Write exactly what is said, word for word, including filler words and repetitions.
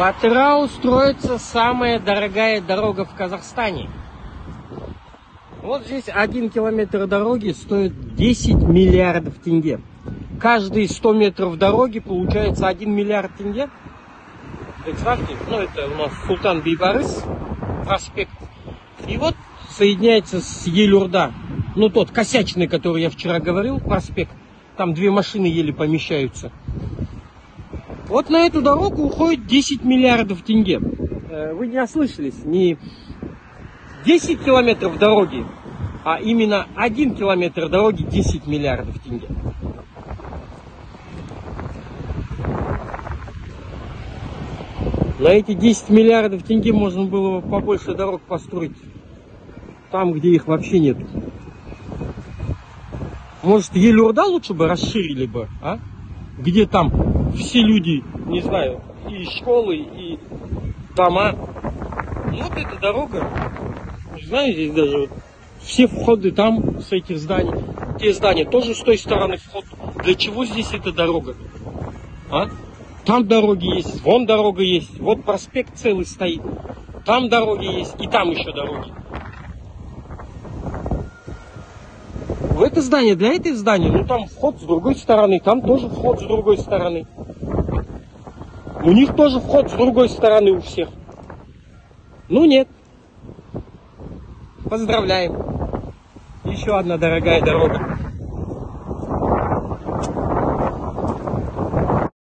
В Атырау строится самая дорогая дорога в Казахстане. Вот здесь один километр дороги стоит десять миллиардов тенге. Каждые сто метров дороги получается один миллиард тенге. Представьте, ну это у нас Султан Бейбарыс проспект. И вот соединяется с Елорда. Ну тот косячный, который я вчера говорил, проспект. Там две машины еле помещаются. Вот на эту дорогу уходит десять миллиардов тенге. Вы не ослышались, не десять километров дороги, а именно один километр дороги десять миллиардов тенге. На эти десять миллиардов тенге можно было побольше дорог построить, там, где их вообще нет. Может, Елорда лучше бы расширили бы, а? Где там все люди, не знаю, и школы, и дома. Вот эта дорога, не знаю, здесь даже вот все входы там, с этих зданий. Те здания тоже с той стороны вход. Для чего здесь эта дорога? А? Там дороги есть, вон дорога есть, вот проспект целый стоит. Там дороги есть, и там еще дороги. В это здание, для этого здания, ну там вход с другой стороны, там тоже вход с другой стороны. У них тоже вход с другой стороны у всех. Ну нет. Поздравляем. Еще одна дорогая дорога.